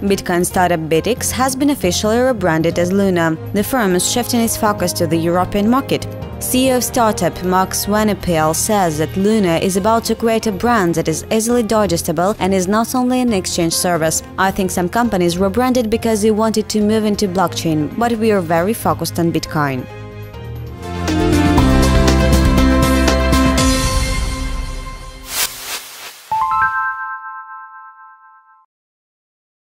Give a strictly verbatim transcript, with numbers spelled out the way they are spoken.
Bitcoin startup BitX has been officially rebranded as Luno. The firm is shifting its focus to the European market. C E O of startup Marcus Swanepoel says that Luno is about to create a brand that is easily digestible and is not only an exchange service. I think some companies rebranded because they wanted to move into blockchain, but we are very focused on Bitcoin.